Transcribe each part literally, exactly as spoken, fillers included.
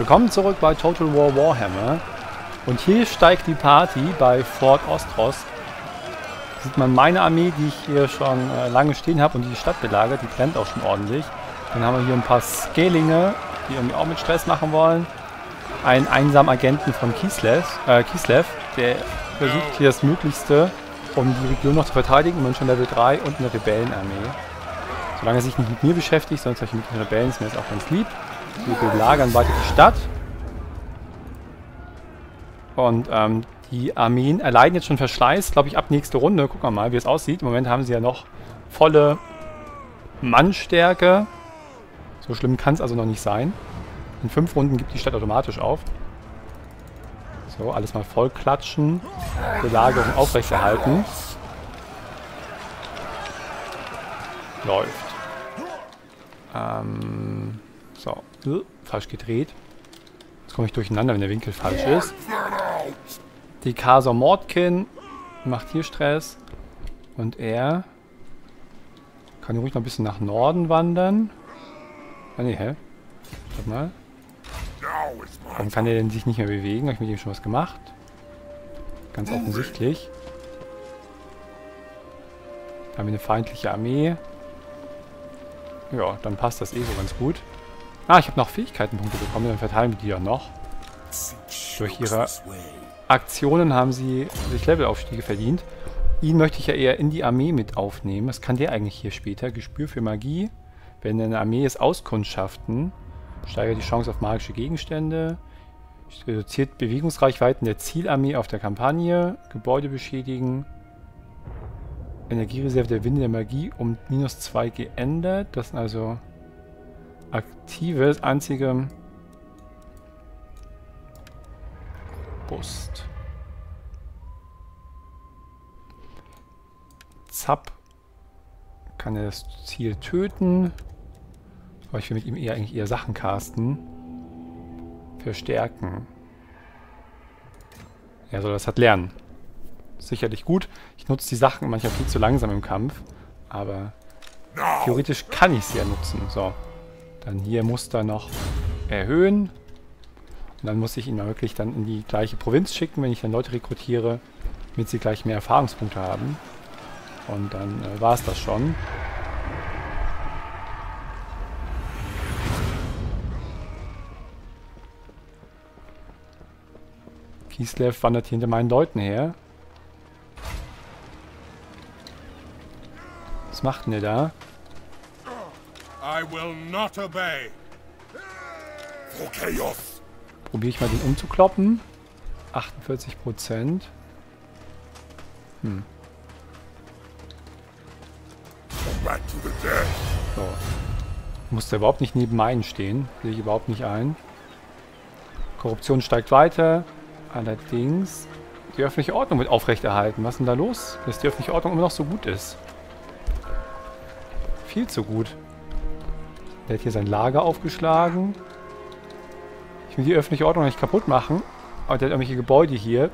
Willkommen zurück bei Total War Warhammer. Und hier steigt die Party bei Fort Ostros. Da sieht man meine Armee, die ich hier schon äh, lange stehen habe und die die Stadt belagert. Die brennt auch schon ordentlich. Dann haben wir hier ein paar Scaylinge, die irgendwie auch mit Stress machen wollen. Einen einsamen Agenten von Kislev, äh, Kislev, der versucht hier das Möglichste, um die Region noch zu verteidigen. Und schon Level drei und eine Rebellenarmee. Solange er sich nicht mit mir beschäftigt, sondern mit den Rebellen, ist mir jetzt auch ganz lieb. Wir belagern weiter die Stadt. Und ähm, die Armeen erleiden jetzt schon Verschleiß, glaube ich, ab nächste Runde. Gucken wir mal, wie es aussieht. Im Moment haben sie ja noch volle Mannstärke. So schlimm kann es also noch nicht sein. In fünf Runden gibt die Stadt automatisch auf. So, alles mal voll klatschen. Belagerung aufrechterhalten. Läuft. Ähm, so. Falsch gedreht. Jetzt komme ich durcheinander, wenn der Winkel falsch ist. Die Kasar Mordkin macht hier Stress. Und er kann ruhig noch ein bisschen nach Norden wandern. Ah ne, hä? Warte mal. Warum kann er denn sich nicht mehr bewegen? Habe ich mit ihm schon was gemacht? Ganz offensichtlich. Da haben wir eine feindliche Armee. Ja, dann passt das eh so ganz gut. Ah, ich habe noch Fähigkeitenpunkte bekommen, dann verteilen wir die ja noch. Durch ihre Aktionen haben sie sich Levelaufstiege verdient. Ihn möchte ich ja eher in die Armee mit aufnehmen. Was kann der eigentlich hier später? Gespür für Magie. Wenn eine Armee ist, Auskundschaften. Steigert die Chance auf magische Gegenstände. Reduziert Bewegungsreichweiten der Zielarmee auf der Kampagne. Gebäude beschädigen. Energiereserve der Winde der Magie um minus zwei geändert. Das sind also aktives, einzige Brust. Zapp. Kann er das Ziel töten. Aber ich will mit ihm eher eigentlich eher Sachen casten. Verstärken. Er soll das halt lernen. Sicherlich gut. Ich nutze die Sachen manchmal viel zu langsam im Kampf. Aber theoretisch kann ich sie ja nutzen. So. Dann hier Muster noch erhöhen. Und dann muss ich ihn mal wirklich dann in die gleiche Provinz schicken, wenn ich dann Leute rekrutiere, damit sie gleich mehr Erfahrungspunkte haben. Und dann äh, war es das schon. Kislev wandert hinter meinen Leuten her. Was macht denn der da? Probiere ich mal den umzukloppen. achtundvierzig Prozent. Hm. So. Muss der überhaupt nicht neben meinen stehen. Sehe ich überhaupt nicht ein. Korruption steigt weiter. Allerdings die öffentliche Ordnung wird aufrechterhalten. Was ist denn da los? Dass die öffentliche Ordnung immer noch so gut ist. Viel zu gut. Der hat hier sein Lager aufgeschlagen. Ich will die öffentliche Ordnung nicht kaputt machen. Aber der hat irgendwelche Gebäude hier,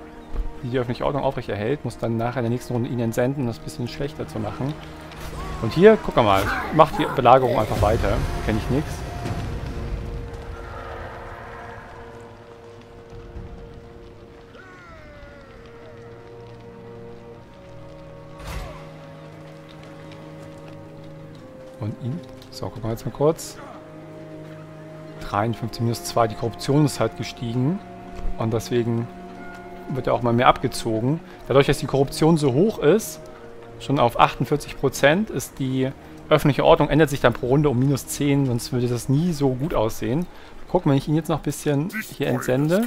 die die öffentliche Ordnung aufrechterhält. Muss dann nachher in der nächsten Runde ihn entsenden, um das ein bisschen schlechter zu machen. Und hier, guck mal, macht die Belagerung einfach weiter. Kenne ich nichts. Und ihn. So, gucken wir jetzt mal kurz. dreiundfünfzig minus zwei. Die Korruption ist halt gestiegen. Und deswegen wird er auch mal mehr abgezogen. Dadurch, dass die Korruption so hoch ist, schon auf achtundvierzig Prozent, ist die öffentliche Ordnung, ändert sich dann pro Runde um minus zehn, sonst würde das nie so gut aussehen. Gucken, wenn ich ihn jetzt noch ein bisschen hier entsende.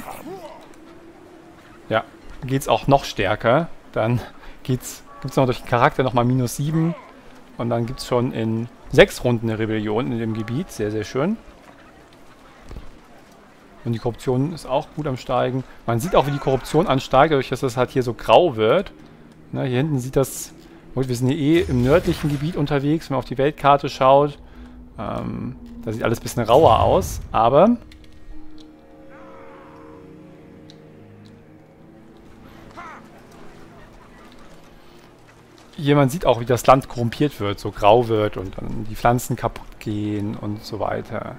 Ja, geht es auch noch stärker. Dann gibt es noch durch den Charakter nochmal minus sieben. Und dann gibt es schon in sechs Runden eine Rebellion in dem Gebiet. Sehr, sehr schön. Und die Korruption ist auch gut am Steigen. Man sieht auch, wie die Korruption ansteigt, dadurch, dass das halt hier so grau wird. Na, hier hinten sieht das... Und wir sind hier eh im nördlichen Gebiet unterwegs, wenn man auf die Weltkarte schaut. Ähm, da sieht alles ein bisschen rauer aus, aber... Hier man sieht auch, wie das Land korrumpiert wird, so grau wird und dann die Pflanzen kaputt gehen und so weiter.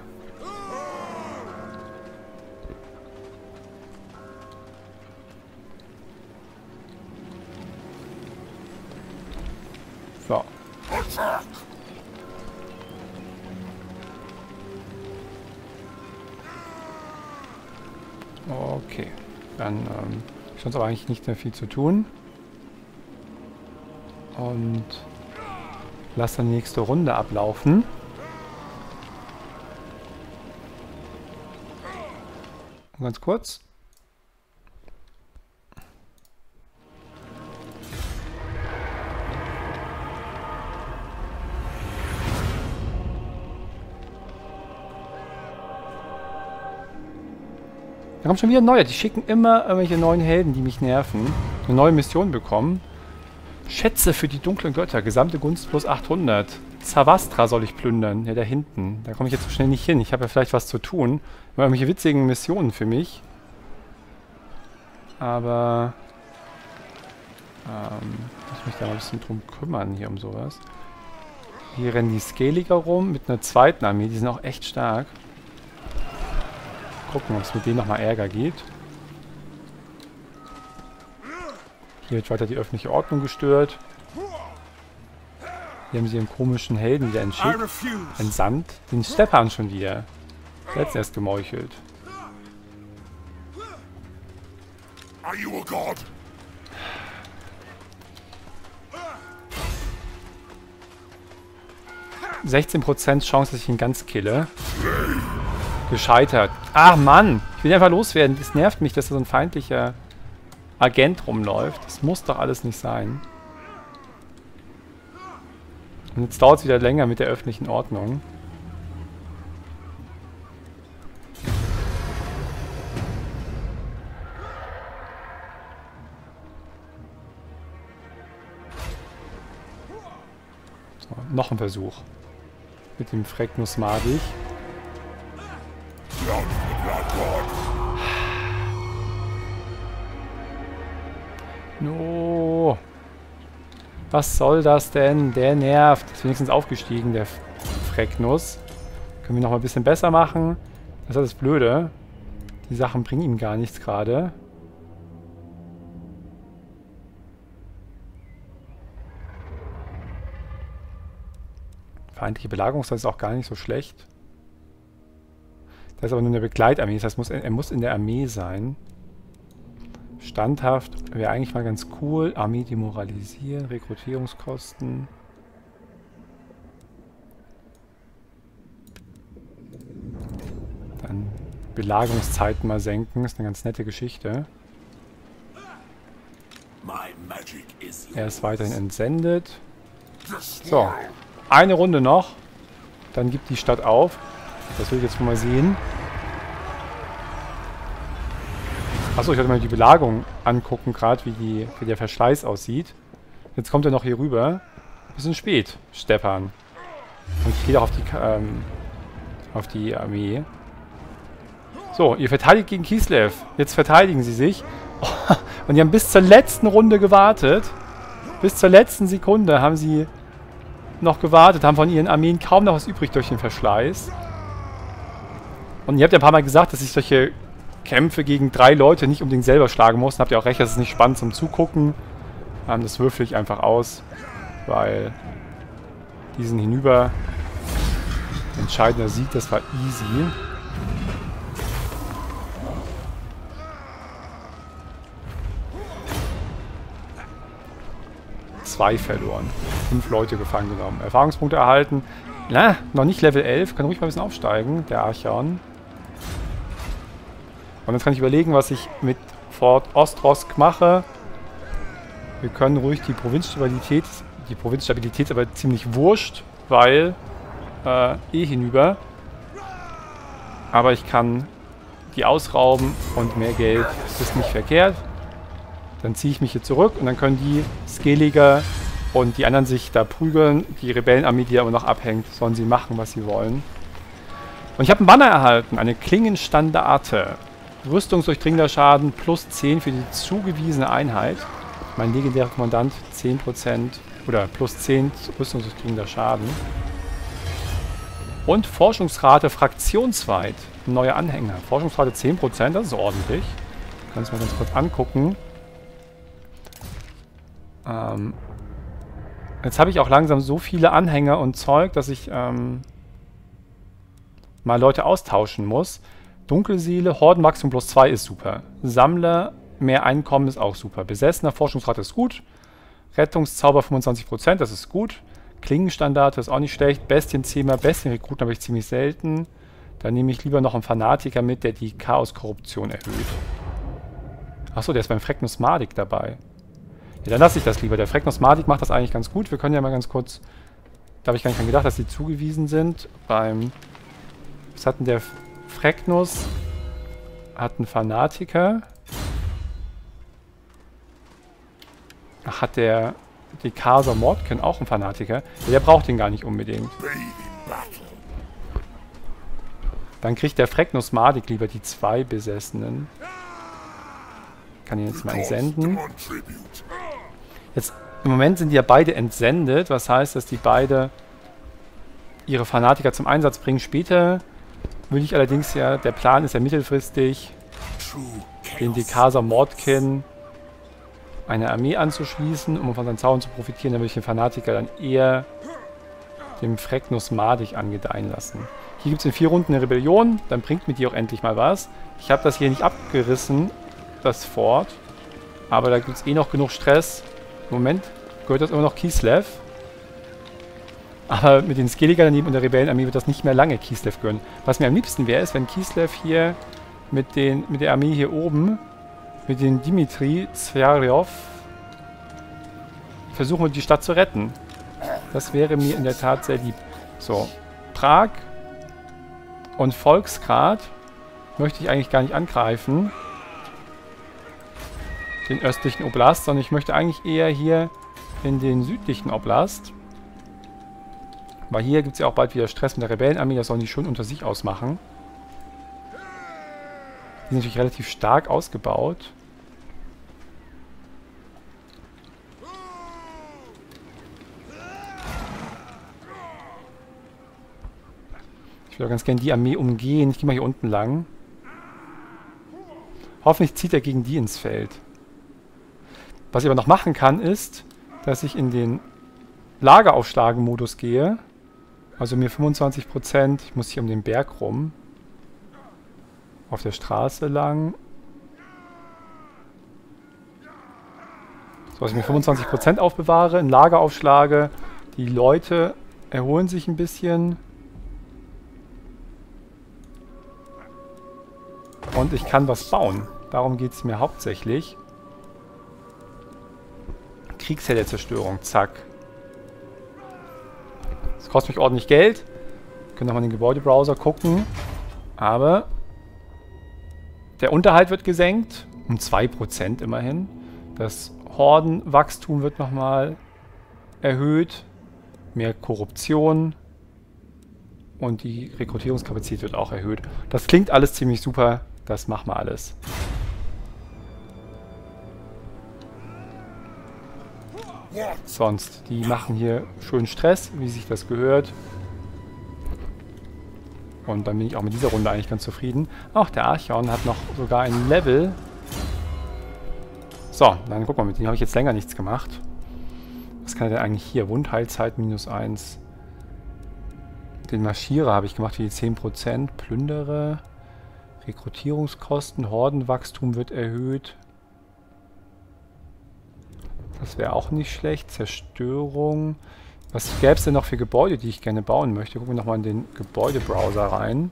Okay, dann ähm, ist uns aber eigentlich nicht mehr viel zu tun. Und lass dann die nächste Runde ablaufen. Und ganz kurz. Da kommen schon wieder neue. Die schicken immer irgendwelche neuen Helden, die mich nerven. Eine neue Mission bekommen. Schätze für die dunklen Götter. Gesamte Gunst plus achthundert. Zavastra soll ich plündern. Ja, da hinten. Da komme ich jetzt so schnell nicht hin. Ich habe ja vielleicht was zu tun. Aber irgendwelche witzigen Missionen für mich. Aber... Ähm... muss mich da mal ein bisschen drum kümmern hier um sowas. Hier rennen die Scaliger rum mit einer zweiten Armee. Die sind auch echt stark. Gucken, ob es mit denen nochmal Ärger gibt. Hier wird weiter die öffentliche Ordnung gestört. Hier haben sie ihren komischen Helden wieder entschickt. Entsandt. Den Steppan schon wieder. Der hat's erst gemeuchelt. sechzehn Prozent Chance, dass ich ihn ganz kille. Gescheitert. Ach Mann, ich will ihn einfach loswerden. Es nervt mich, dass da so ein feindlicher Agent rumläuft. Das muss doch alles nicht sein. Und jetzt dauert es wieder länger mit der öffentlichen Ordnung. So, noch ein Versuch. Mit dem Fregnus Madig. No. Was soll das denn? Der nervt. Ist wenigstens aufgestiegen, der Fregnus. Können wir noch mal ein bisschen besser machen. Das ist das Blöde. Die Sachen bringen ihm gar nichts gerade. Feindliche Belagerungszeit ist auch gar nicht so schlecht. Das ist aber nur eine Begleitarmee, das heißt, muss, er muss in der Armee sein. Standhaft wäre eigentlich mal ganz cool. Armee demoralisieren, Rekrutierungskosten. Dann Belagerungszeiten mal senken, ist eine ganz nette Geschichte. Er ist weiterhin entsendet. So, eine Runde noch. Dann gibt die Stadt auf. Das will ich jetzt mal sehen. Achso, ich wollte mal die Belagerung angucken, gerade wie, die, wie der Verschleiß aussieht. Jetzt kommt er noch hier rüber. Bisschen spät, Steppan. Und ich gehe doch auf die, ähm, auf die Armee. So, ihr verteidigt gegen Kislev. Jetzt verteidigen sie sich. Und die haben bis zur letzten Runde gewartet. Bis zur letzten Sekunde haben sie noch gewartet. Haben von ihren Armeen kaum noch was übrig durch den Verschleiß. Und ihr habt ja ein paar Mal gesagt, dass ich solche Kämpfe gegen drei Leute nicht unbedingt selber schlagen muss. Und habt ihr auch recht, das ist nicht spannend zum Zugucken. Ähm, das würfel ich einfach aus, weil die sind hinüber. Entscheidender Sieg, das war easy. Zwei verloren. Fünf Leute gefangen genommen. Erfahrungspunkte erhalten. Na, noch nicht Level elf. Kann ruhig mal ein bisschen aufsteigen, der Archaon. Und jetzt kann ich überlegen, was ich mit Fort Ostrosk mache. Wir können ruhig die Provinzstabilität... Die Provinzstabilität ist aber ziemlich wurscht, weil... Äh, eh hinüber. Aber ich kann die ausrauben und mehr Geld ist nicht verkehrt. Dann ziehe ich mich hier zurück und dann können die Scaliger... Und die anderen sich da prügeln. Die Rebellenarmee, die aber noch abhängt, sollen sie machen, was sie wollen. Und ich habe einen Banner erhalten. Eine Klingenstandarte. Rüstungsdurchdringender Schaden plus zehn für die zugewiesene Einheit. Mein legendärer Kommandant zehn Prozent oder plus zehn rüstungsdurchdringender Schaden. Und Forschungsrate fraktionsweit. Ein neuer Anhänger. Forschungsrate zehn Prozent, das ist ordentlich. Können wir uns mal ganz kurz angucken. Ähm... Jetzt habe ich auch langsam so viele Anhänger und Zeug, dass ich ähm, mal Leute austauschen muss. Dunkelseele, Hordenwachstum plus zwei ist super. Sammler, mehr Einkommen ist auch super. Besessener Forschungsrat ist gut. Rettungszauber fünfundzwanzig Prozent, das ist gut. Klingenstandarte ist auch nicht schlecht. Bestienzähmer, Bestienrekruten habe ich ziemlich selten. Da nehme ich lieber noch einen Fanatiker mit, der die Chaoskorruption erhöht. Achso, der ist beim Fregnus Madig dabei. Ja, dann lasse ich das lieber. Der Fregnus Madig macht das eigentlich ganz gut. Wir können ja mal ganz kurz... Da habe ich gar nicht dran gedacht, dass die zugewiesen sind. Beim... Was hat denn der Fregnus? Hat einen Fanatiker. Ach, hat der... Die Kasar Mordkin auch einen Fanatiker. Ja, der braucht den gar nicht unbedingt. Dann kriegt der Fregnus Madig lieber die zwei Besessenen. Kann ihn jetzt mal entsenden. Jetzt, im Moment sind die ja beide entsendet, was heißt, dass die beide ihre Fanatiker zum Einsatz bringen. Später will ich allerdings ja, der Plan ist ja mittelfristig, den Dekaso Mordkin eine Armee anzuschließen, um von seinen Zaun zu profitieren. Dann würde ich den Fanatiker dann eher dem Fregnus Madig angedeihen lassen. Hier gibt es in vier Runden eine Rebellion, dann bringt mir die auch endlich mal was. Ich habe das hier nicht abgerissen, das Fort. Aber da gibt es eh noch genug Stress. Im Moment gehört das immer noch Kislev. Aber mit den Scaliger daneben und der Rebellenarmee wird das nicht mehr lange Kislev gönnen. Was mir am liebsten wäre, ist, wenn Kislev hier mit, den, mit der Armee hier oben, mit dem Dimitri Zverjow, versuchen würde, die Stadt zu retten. Das wäre mir in der Tat sehr lieb. So, Prag und Volksgrad möchte ich eigentlich gar nicht angreifen. Den östlichen Oblast, sondern ich möchte eigentlich eher hier in den südlichen Oblast. Weil hier gibt es ja auch bald wieder Stress mit der Rebellenarmee, das sollen die schön unter sich ausmachen. Die sind natürlich relativ stark ausgebaut. Ich würde auch ganz gerne die Armee umgehen. Ich gehe mal hier unten lang. Hoffentlich zieht er gegen die ins Feld. Was ich aber noch machen kann, ist, dass ich in den Lageraufschlagen-Modus gehe. Also mir fünfundzwanzig Prozent, ich muss hier um den Berg rum. Auf der Straße lang. So, dass ich mir fünfundzwanzig Prozent aufbewahre, in Lager aufschlage. Die Leute erholen sich ein bisschen. Und ich kann was bauen. Darum geht es mir hauptsächlich. Kriegsherr der Zerstörung, zack. Das kostet mich ordentlich Geld. Wir können nochmal in den Gebäudebrowser gucken. Aber der Unterhalt wird gesenkt. Um zwei Prozent immerhin. Das Hordenwachstum wird nochmal erhöht. Mehr Korruption. Und die Rekrutierungskapazität wird auch erhöht. Das klingt alles ziemlich super. Das machen wir alles. Sonst, die machen hier schön Stress, wie sich das gehört. Und dann bin ich auch mit dieser Runde eigentlich ganz zufrieden. Auch der Archaon hat noch sogar ein Level. So, dann guck mal, mit dem habe ich jetzt länger nichts gemacht. Was kann er denn eigentlich hier? Wundheilzeit minus eins. Den Marschierer habe ich gemacht für die zehn Prozent. Plündere. Rekrutierungskosten. Hordenwachstum wird erhöht. Das wäre auch nicht schlecht. Zerstörung. Was gäbe es denn noch für Gebäude, die ich gerne bauen möchte? Gucken wir nochmal in den Gebäudebrowser rein.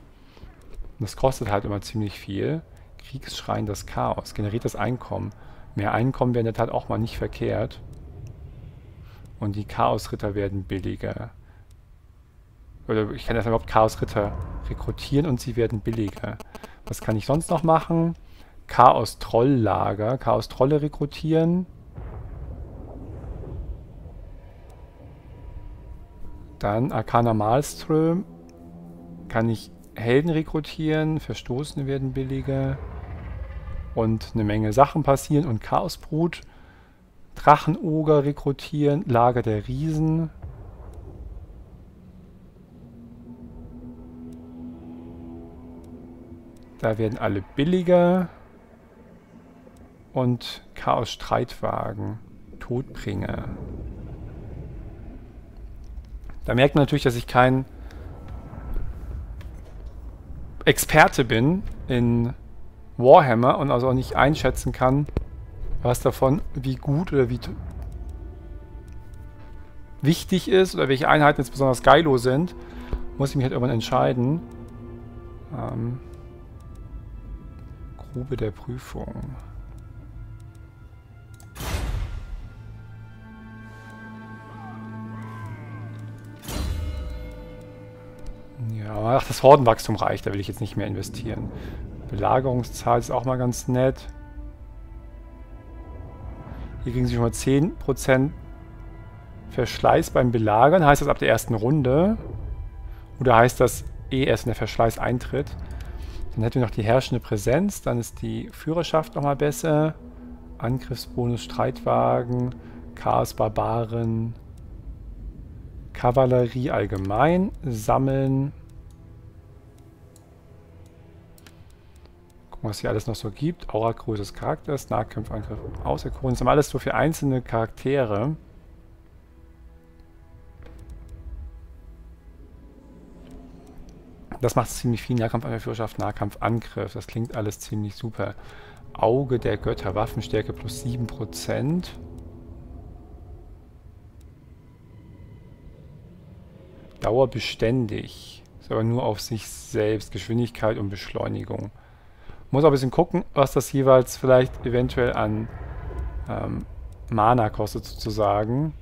Das kostet halt immer ziemlich viel. Kriegsschrein, das Chaos. Generiert das Einkommen. Mehr Einkommen wäre in der Tat auch mal nicht verkehrt. Und die Chaosritter werden billiger. Oder ich kann erstmal überhaupt Chaosritter rekrutieren und sie werden billiger. Was kann ich sonst noch machen? Chaos-Trolllager. Chaos-Trolle rekrutieren. Dann Arcana Malström. Kann ich Helden rekrutieren, Verstoßene werden billiger und eine Menge Sachen passieren und Chaosbrut. Drachenoger rekrutieren, Lager der Riesen. Da werden alle billiger. Und Chaos Streitwagen, Todbringer. Da merkt man natürlich, dass ich kein Experte bin in Warhammer und also auch nicht einschätzen kann, was davon wie gut oder wie wichtig ist oder welche Einheiten jetzt besonders geilo sind. Muss ich mich halt irgendwann entscheiden. Ähm, Grube der Prüfung. Ja, ach, das Hordenwachstum reicht, da will ich jetzt nicht mehr investieren. Belagerungszahl ist auch mal ganz nett. Hier kriegen sie schon mal zehn Prozent Verschleiß beim Belagern. Heißt das ab der ersten Runde? Oder heißt das eh erst, wenn der Verschleiß eintritt? Dann hätten wir noch die herrschende Präsenz. Dann ist die Führerschaft nochmal besser. Angriffsbonus, Streitwagen, Chaos, Barbaren, Kavallerie allgemein, Sammeln. Gucken, was hier alles noch so gibt. Aura, Größe des Charakters, Nahkampfangriff, Auserkoren. Das haben alles so für einzelne Charaktere. Das macht ziemlich viel. Nahkampfführerschaft, Nahkampfangriff. Das klingt alles ziemlich super. Auge der Götter, Waffenstärke plus sieben Prozent. Dauerbeständig. Ist aber nur auf sich selbst. Geschwindigkeit und Beschleunigung. Muss auch ein bisschen gucken, was das jeweils vielleicht eventuell an ähm, Mana kostet, sozusagen.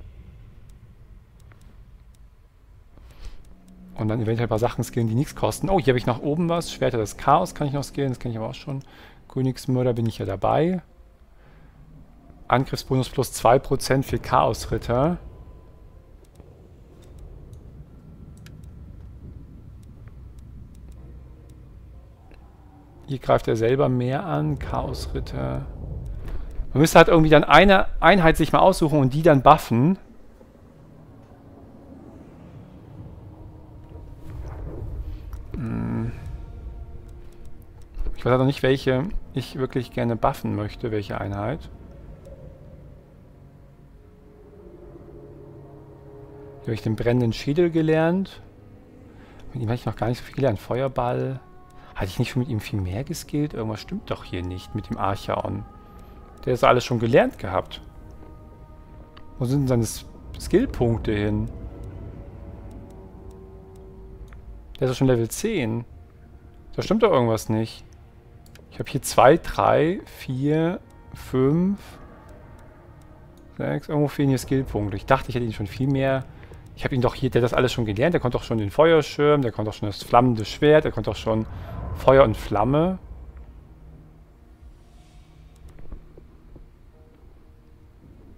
Und dann eventuell ein paar Sachen skillen, die nichts kosten. Oh, hier habe ich nach oben was. Schwerter des Chaos kann ich noch skillen. Das kenne ich aber auch schon. Königsmörder bin ich ja dabei. Angriffsbonus plus zwei Prozent für Chaosritter. Hier greift er selber mehr an. Chaosritter. Man müsste halt irgendwie dann eine Einheit sich mal aussuchen und die dann buffen. Ich weiß halt noch nicht, welche ich wirklich gerne buffen möchte, welche Einheit. Hier habe ich den brennenden Schädel gelernt. Mit ihm habe ich noch gar nicht so viel gelernt. Feuerball. Hatte ich nicht schon mit ihm viel mehr geskillt? Irgendwas stimmt doch hier nicht mit dem Archaon. Der ist alles schon gelernt gehabt. Wo sind denn seine Skillpunkte hin? Der ist doch schon Level zehn. Da stimmt doch irgendwas nicht. Ich habe hier zwei, drei, vier, fünf, sechs. Irgendwo fehlen hier Skillpunkte. Ich dachte, ich hätte ihn schon viel mehr. Ich habe ihn doch hier, der hat das alles schon gelernt. Der konnte doch schon den Feuerschirm, der konnte doch schon das flammende Schwert, der konnte doch schon Feuer und Flamme.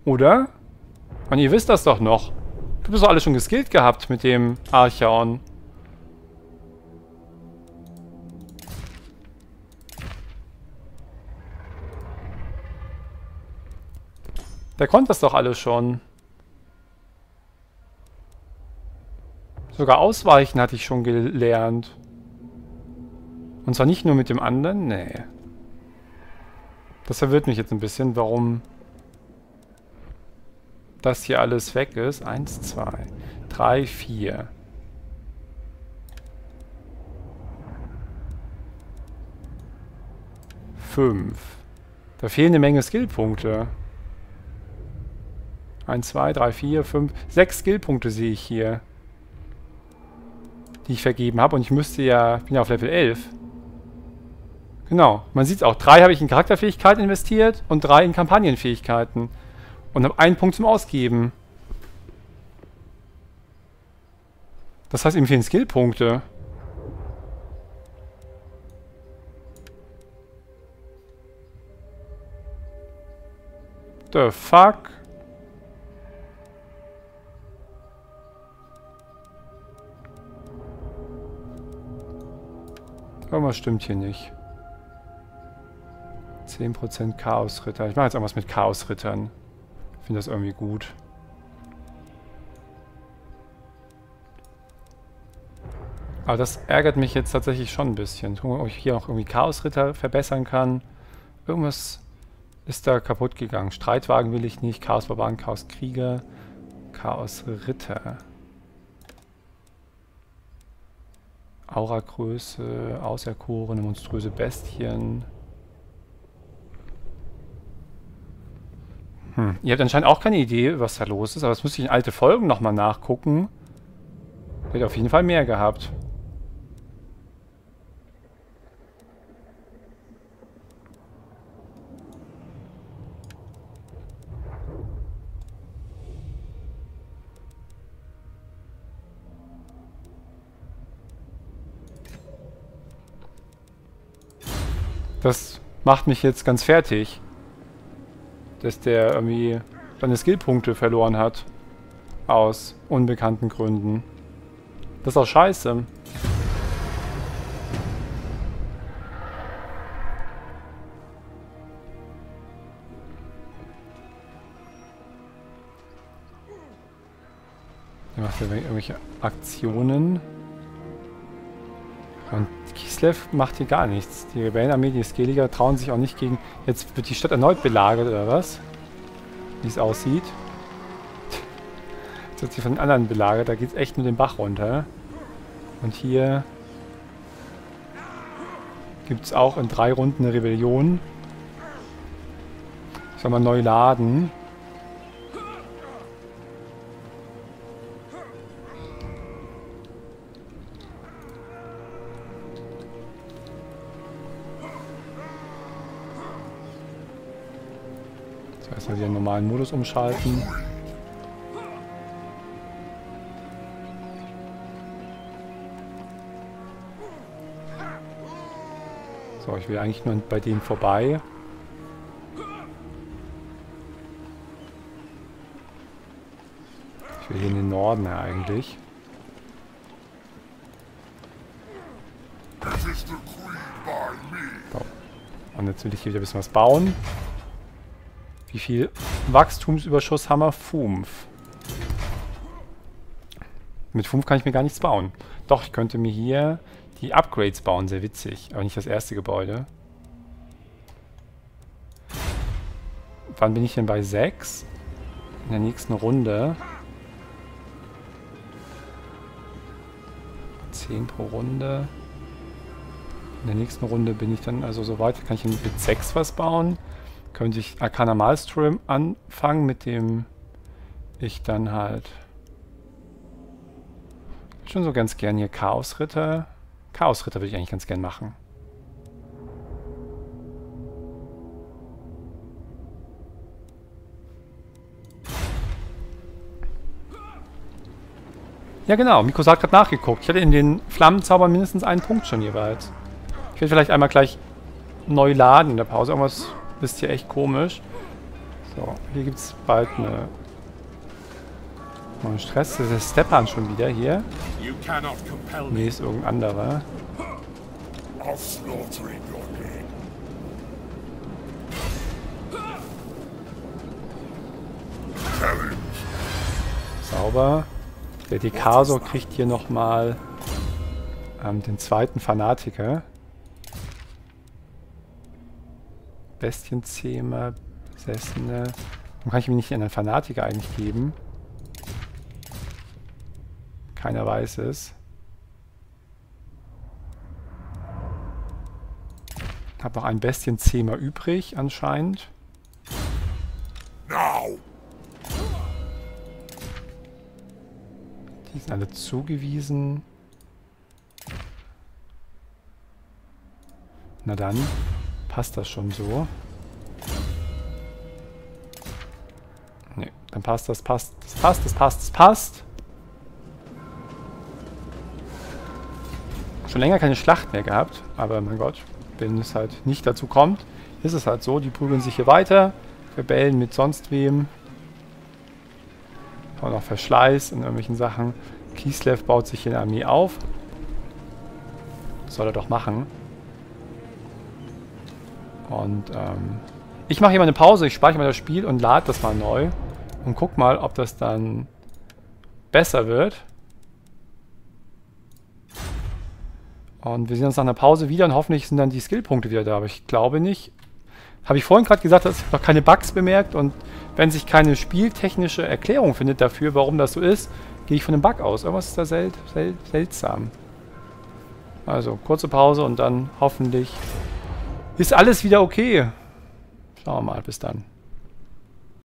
Oder? Und ihr wisst das doch noch. Du bist doch alles schon geskillt gehabt mit dem Archaon. Der konnte das doch alles schon. Sogar Ausweichen hatte ich schon gelernt. Und zwar nicht nur mit dem anderen, nee. Das verwirrt mich jetzt ein bisschen, warum das hier alles weg ist. eins, zwei, drei, vier. fünf. Da fehlen eine Menge Skillpunkte. eins, zwei, drei, vier, fünf, sechs Skillpunkte sehe ich hier. Die ich vergeben habe. Und ich müsste ja... Ich bin ja auf Level elf. Genau. Man sieht es auch. Drei habe ich in Charakterfähigkeiten investiert und drei in Kampagnenfähigkeiten. Und habe einen Punkt zum Ausgeben. Das heißt, ihm fehlen Skillpunkte. The fuck? Irgendwas stimmt hier nicht. zehn Prozent Chaosritter. Ich mache jetzt irgendwas mit Chaosrittern. Ich finde das irgendwie gut. Aber das ärgert mich jetzt tatsächlich schon ein bisschen. Ob ich hier auch irgendwie Chaosritter verbessern kann. Irgendwas ist da kaputt gegangen. Streitwagen will ich nicht. Chaosbarbaren, Chaoskrieger, Chaosritter. Auragröße, auserkorene, monströse Bestien. Hm. Ihr habt anscheinend auch keine Idee, was da los ist, aber das müsste ich in alte Folgen nochmal nachgucken. Ihr hättet auf jeden Fall mehr gehabt. Das macht mich jetzt ganz fertig, dass der irgendwie seine Skillpunkte verloren hat. Aus unbekannten Gründen. Das ist auch scheiße. Er macht ja irgendwelche Aktionen. Und Kislev macht hier gar nichts. Die Rebellenarmee, die Scaliger, trauen sich auch nicht gegen... Jetzt wird die Stadt erneut belagert, oder was? Wie es aussieht. Jetzt wird sie von den anderen belagert. Da geht es echt nur den Bach runter. Und hier... gibt es auch in drei Runden eine Rebellion. Ich soll mal neu laden. Erstmal wieder den normalen Modus umschalten. So, ich will eigentlich nur bei dem vorbei. Ich will hier in den Norden eigentlich. So. Und jetzt will ich hier wieder ein bisschen was bauen. Wie viel Wachstumsüberschuss haben wir? fünf. Mit fünf kann ich mir gar nichts bauen. Doch, ich könnte mir hier die Upgrades bauen. Sehr witzig. Aber nicht das erste Gebäude. Wann bin ich denn bei sechs? In der nächsten Runde. zehn pro Runde. In der nächsten Runde bin ich dann also so weit. Kann ich mit sechs was bauen? Könnte ich Arcana Malström anfangen, mit dem ich dann halt schon so ganz gern hier Chaosritter. Chaosritter würde ich eigentlich ganz gern machen. Ja genau, Mikosa hat gerade nachgeguckt. Ich hatte in den Flammenzaubern mindestens einen Punkt schon jeweils. Ich werde vielleicht einmal gleich neu laden in der Pause. Irgendwas... Ist hier echt komisch. So, hier gibt es bald eine... Mal Stress. Das ist Steppan schon wieder hier. Nee, ist irgendein anderer. Sauber. Der Dekaso kriegt hier nochmal ähm, den zweiten Fanatiker. Bestienzähme, Besessene. Warum kann ich mir nicht einen Fanatiker eigentlich geben? Keiner weiß es. Ich habe noch einen Bestienzähmer übrig, anscheinend. Die sind alle zugewiesen. Na dann. Passt das schon so? Ne, dann passt das, passt, das passt, das passt, das passt. Schon länger keine Schlacht mehr gehabt, aber mein Gott, wenn es halt nicht dazu kommt, ist es halt so. Die prügeln sich hier weiter, Rebellen mit sonst wem. Und auch Verschleiß in irgendwelchen Sachen. Kislev baut sich hier eine Armee auf. Das soll er doch machen. Und ähm, ich mache hier mal eine Pause, ich speichere mal das Spiel und lade das mal neu und guck mal, ob das dann besser wird. Und wir sehen uns nach einer Pause wieder und hoffentlich sind dann die Skillpunkte wieder da, aber ich glaube nicht. Habe ich vorhin gerade gesagt, dass ich noch keine Bugs bemerkt und wenn sich keine spieltechnische Erklärung findet dafür, warum das so ist, gehe ich von einem Bug aus. Irgendwas ist da sel sel seltsam. Also kurze Pause und dann hoffentlich ist alles wieder okay. Schauen wir mal, bis dann.